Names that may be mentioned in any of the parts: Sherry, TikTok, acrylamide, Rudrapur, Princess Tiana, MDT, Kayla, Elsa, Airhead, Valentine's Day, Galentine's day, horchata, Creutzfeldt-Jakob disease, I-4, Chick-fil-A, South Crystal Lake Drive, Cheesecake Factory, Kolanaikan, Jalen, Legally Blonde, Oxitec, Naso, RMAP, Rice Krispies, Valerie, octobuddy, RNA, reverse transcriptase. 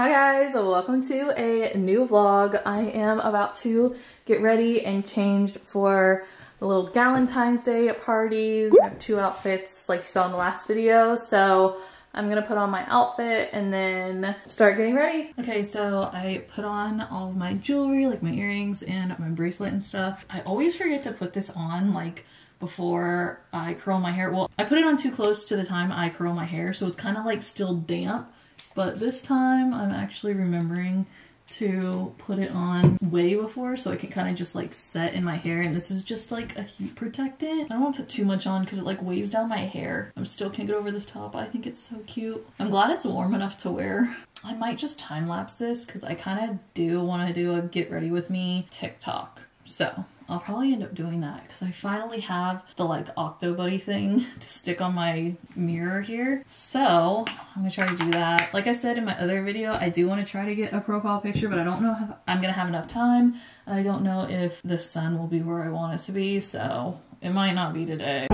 Hi guys, welcome to a new vlog. I am about to get ready and changed for the little Galentine's Day parties. I have two outfits like you saw in the last video, so I'm gonna put on my outfit and then start getting ready. Okay, so I put on all of my jewelry, like my earrings and my bracelet and stuff. I always forget to put this on like before I curl my hair. Well, I put it on too close to the time I curl my hair, so it's kind of like still damp. But this time I'm actually remembering to put it on way before so I can kind of just like set in my hair, and this is just like a heat protectant. I don't want to put too much on because it like weighs down my hair. I still can't get over this top. I think it's so cute. I'm glad it's warm enough to wear. I might just time lapse this because I kind of do want to do a get ready with me TikTok. So I'll probably end up doing that because I finally have the like octobuddy thing to stick on my mirror here. So I'm gonna try to do that. Like I said in my other video, I do want to try to get a profile picture, but I don't know if I'm gonna have enough time. And I don't know if the sun will be where I want it to be. So it might not be today.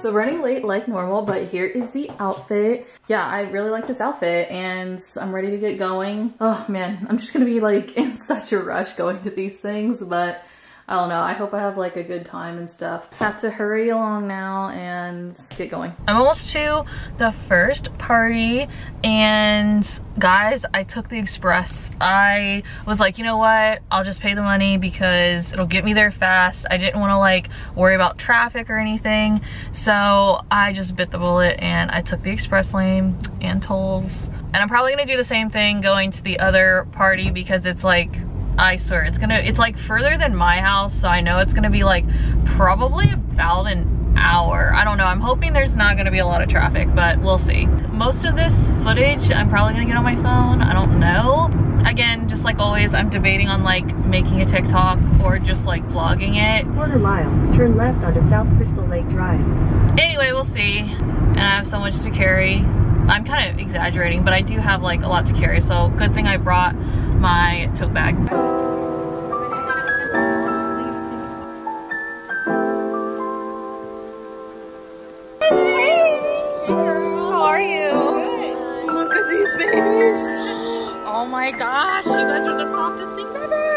So running late like normal, but here is the outfit. Yeah, I really like this outfit and I'm ready to get going. Oh man, I'm just gonna be like in such a rush going to these things, but I don't know. I hope I have like a good time and stuff. Have to hurry along now and get going. I'm almost to the first party and guys, I took the express. I was like, you know what? I'll just pay the money because it'll get me there fast. I didn't want to like worry about traffic or anything. So I just bit the bullet and I took the express lane and tolls. And I'm probably gonna do the same thing going to the other party because it's like, I swear it's like further than my house, so I know it's gonna be like probably about an hour. I don't know, I'm hoping there's not gonna be a lot of traffic, but we'll see. Most of this footage I'm probably gonna get on my phone, I don't know. Again, just like always, I'm debating on like making a TikTok or just like vlogging it. Quarter mile, turn left onto South Crystal Lake Drive. Anyway, we'll see. And I have so much to carry. I'm kind of exaggerating, but I do have like a lot to carry, so good thing I brought my tote bag. How are you? Good. Look at these babies. Oh my gosh, you guys are the softest things ever.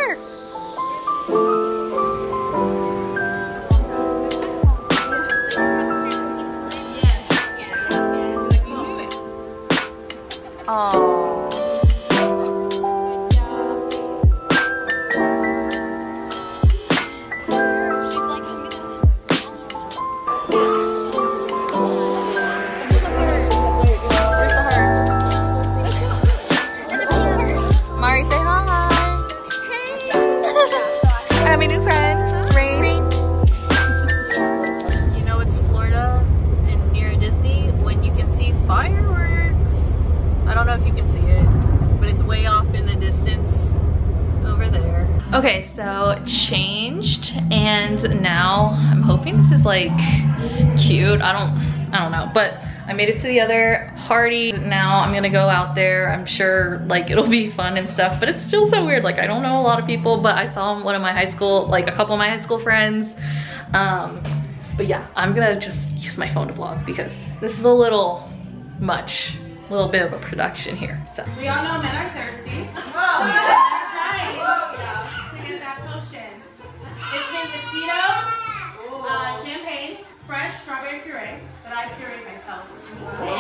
Okay, so changed, and now I'm hoping this is like cute. I don't know, but I made it to the other party. Now I'm gonna go out there. I'm sure like it'll be fun and stuff, but it's still so weird. Like I don't know a lot of people, but I saw one of my high school, like a couple of my high school friends. But yeah, I'm gonna just use my phone to vlog because this is a little much, a little bit of a production here, so. We all know men are thirsty. Whoa. Champagne, fresh strawberry puree that I pureed myself. Wow.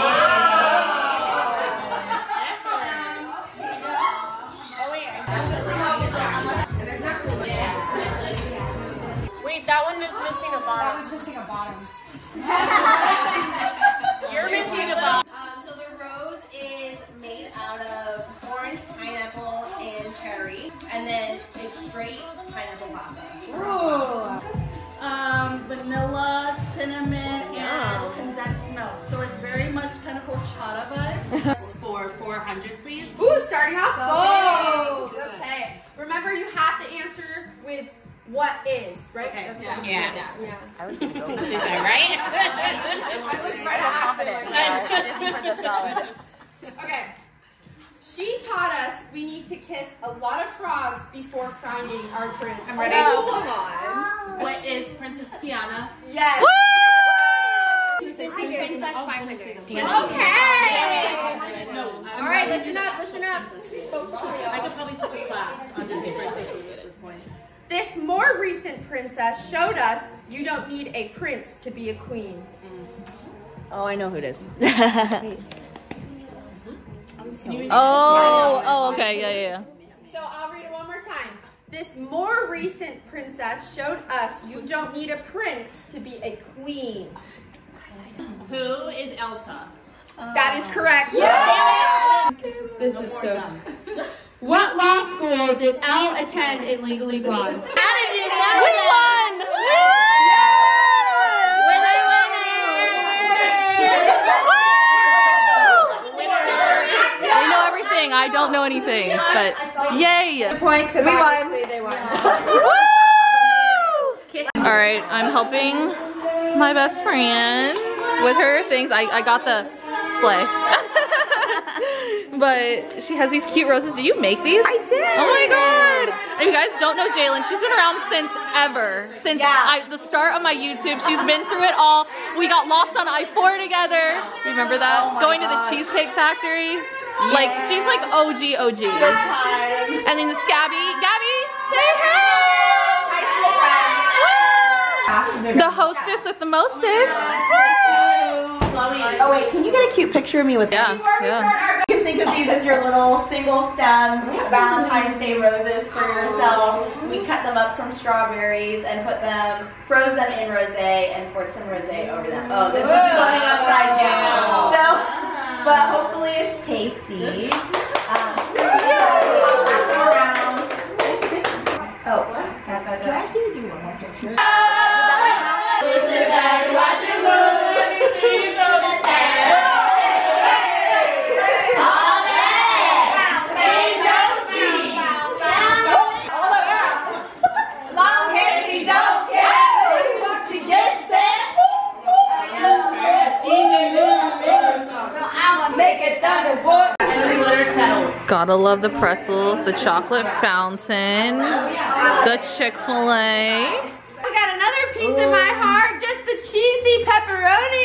Wait, that one is missing a bottom. That one's missing a bottom. You're missing a bottom. So the rose is made out of orange, pineapple, and cherry. cherry, and then it's straight pineapple lava. Ooh. Vanilla, cinnamon, and condensed milk. So it's very much kind of horchata vibes. For 400, please. Ooh, starting off both. Okay. Remember, you have to answer with what is, right? Okay. That's yeah. She's like, right? I looked right at Ashley. Okay. She taught us we need to kiss a lot of frogs before founding our prince. I'm ready. Oh, come on. What is Princess Tiana? Yes. Woo! 500. Okay. No. All right, listen up. I could probably teach a class on Disney princesses at this point. This more recent princess showed us you don't need a prince to be a queen. Oh, I know who it is. Oh, okay, yeah. So I'll read it one more time. This more recent princess showed us you don't need a prince to be a queen. Who is Elsa? That is correct. Yeah! This is so good. What law school did Elle attend in Legally Blonde? How did you know? We won! Winner! They know everything. I don't know anything, but yay! Points because obviously they won. All right, I'm helping my best friend with her things. I got the sleigh. But she has these cute roses. Did you make these? I did. Oh my god. If you guys don't know Jalen, she's been around since ever. Since the start of my YouTube. She's been through it all. We got lost on I-4 together. Remember that? Oh, going to the Cheesecake Factory. Yeah. Like, she's like OG. And then the Scabby. Gabby, say hey! The hostess with the mostest. Oh wait, can you get a cute picture of me with that? Yeah. You can think of these as your little single stem Valentine's Day roses for yourself. We cut them up from strawberries and put them, froze them in rosé and poured some rosé over them. Oh, this one's floating upside down. So, but hopefully it's tasty. Oh, pass that down. Can I see you do one more picture? Gotta love the pretzels, the chocolate fountain, the Chick-fil-A. I got another piece in my heart, just the cheesy pepperoni.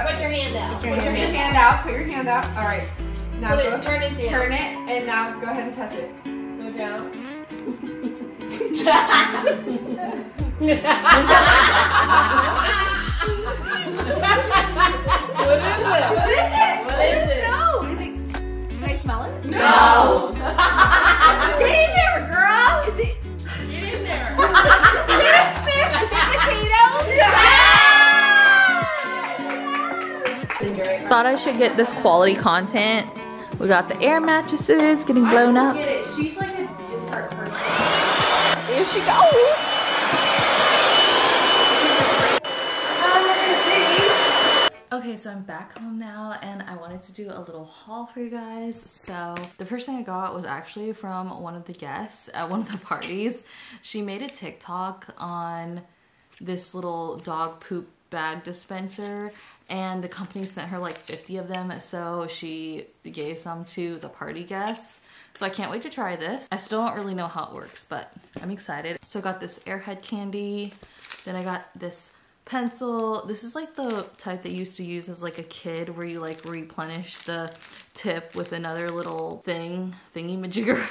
Put your hand out. All right. Now turn it and now go ahead and touch it. Go down. What is it? Can I smell it? No. Get in there, girl. Get in there. Is it potatoes? Yeah. Thought I should get this quality content. We got the air mattresses getting blown up. Get it. She's like a different person. Here she goes. Okay, so I'm back home now and I wanted to do a little haul for you guys. So the first thing I got was actually from one of the guests at one of the parties. She made a TikTok on this little dog poop bag dispenser, and the company sent her like 50 of them, so she gave some to the party guests. So I can't wait to try this. I still don't really know how it works, but I'm excited. So I got this Airhead candy, then I got this pencil. This is like the type that you used to use as like a kid where you like replenish the tip with another little thingy majigger.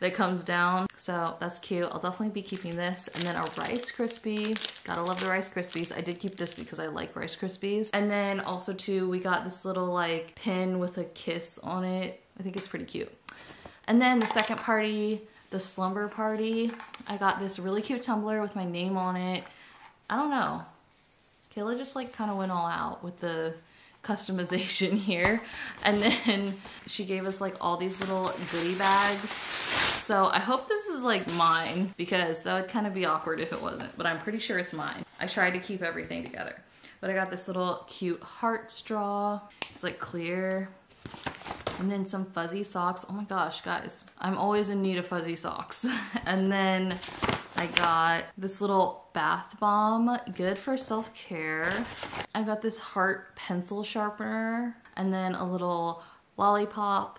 that comes down. So that's cute. I'll definitely be keeping this. And then a Rice Krispie. Gotta love the Rice Krispies. I did keep this because I like Rice Krispies. And then also too, we got this little like pin with a kiss on it. I think it's pretty cute. And then the second party, the slumber party, I got this really cute tumbler with my name on it. I don't know. Kayla just like kind of went all out with the customization here. And then she gave us like all these little goodie bags. So I hope this is like mine, because that would kind of be awkward if it wasn't, but I'm pretty sure it's mine. I tried to keep everything together, but I got this little cute heart straw. It's like clear. And then some fuzzy socks. Oh my gosh, guys, I'm always in need of fuzzy socks. And then I got this little bath bomb, good for self-care. I got this heart pencil sharpener, and then a little lollipop,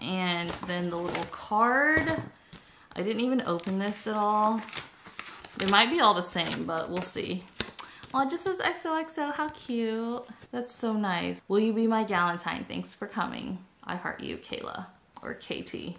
and then the little card. I didn't even open this at all. They might be all the same, but we'll see. Oh, it just says XOXO, how cute. That's so nice. Will you be my Galentine? Thanks for coming. I heart you, Kayla, or KT.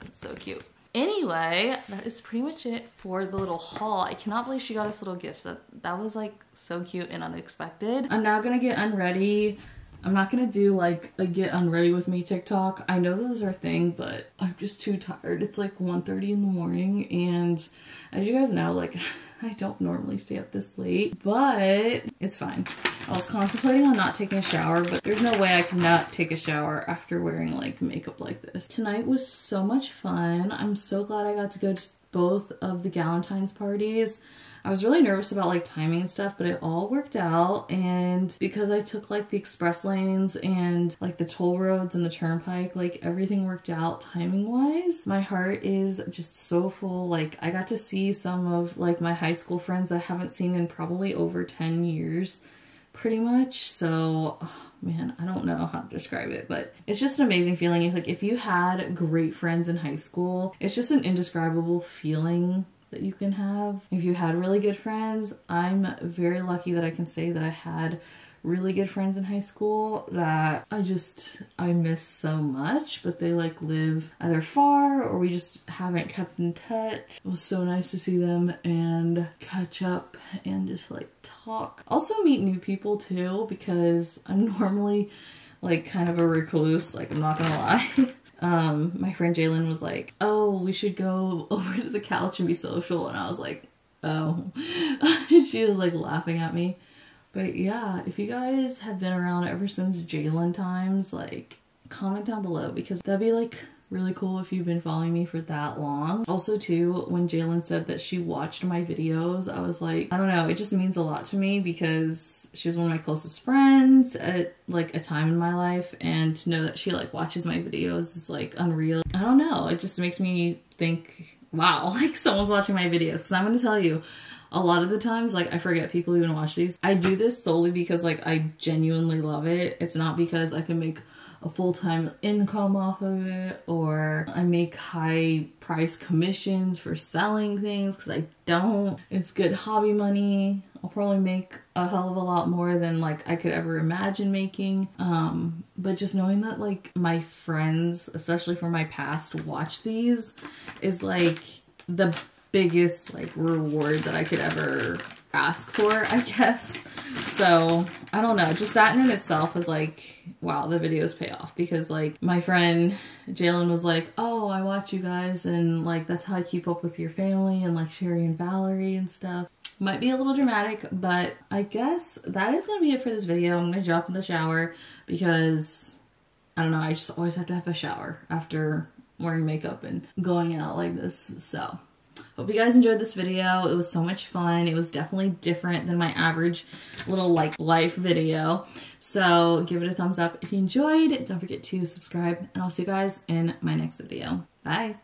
That's so cute. Anyway, that is pretty much it for the little haul. I cannot believe she got us little gifts. That was like so cute and unexpected. I'm now gonna get unready. I'm not gonna do like a get unready with me TikTok. I know those are a thing, but I'm just too tired. It's like 1:30 in the morning, and as you guys know, like I don't normally stay up this late, but it's fine. I was contemplating on not taking a shower, but there's no way I cannot take a shower after wearing like makeup like this. Tonight was so much fun. I'm so glad I got to go to both of the Galentine's parties. I was really nervous about like timing and stuff, but it all worked out. And because I took like the express lanes and like the toll roads and the turnpike, like everything worked out timing wise. My heart is just so full. Like I got to see some of like my high school friends I haven't seen in probably over 10 years pretty much. So oh, man, I don't know how to describe it, but it's just an amazing feeling. It's like if you had great friends in high school, it's just an indescribable feeling that you can have. If you had really good friends, I'm very lucky that I can say that I had really good friends in high school that I miss so much, but they like live either far or we just haven't kept in touch. It was so nice to see them and catch up and just like talk. Also meet new people too, because I'm normally like kind of a recluse, like I'm not gonna lie. My friend Jalen was like, oh, we should go over to the couch and be social. And I was like, oh, she was like laughing at me. But yeah, if you guys have been around ever since Jalen times, like comment down below, because that'd be like really cool if you've been following me for that long. Also too, when Jalen said that she watched my videos, I was like, I don't know, it just means a lot to me, because she was one of my closest friends at like a time in my life, and to know that she like watches my videos is like unreal. I don't know, it just makes me think, wow, like someone's watching my videos. Because I'm gonna tell you, a lot of the times, like, I forget people even watch these. I do this solely because, like, I genuinely love it. It's not because I can make a full-time income off of it, or I make high price commissions for selling things, because I don't. It's good hobby money. I'll probably make a hell of a lot more than like I could ever imagine making, but just knowing that like my friends, especially from my past, watch these is like the biggest like reward that I could ever ask for, I guess. So I don't know, just that in itself is like, wow, the videos pay off, because like my friend Jalen was like, oh, I watch you guys and like that's how I keep up with your family and like Sherry and Valerie and stuff. Might be a little dramatic, but I guess that is gonna be it for this video. I'm gonna jump in the shower, because I don't know, I just always have to have a shower after wearing makeup and going out like this. So hope you guys enjoyed this video. It was so much fun. It was definitely different than my average little like life video. So give it a thumbs up if you enjoyed. Don't forget to subscribe, and I'll see you guys in my next video. Bye.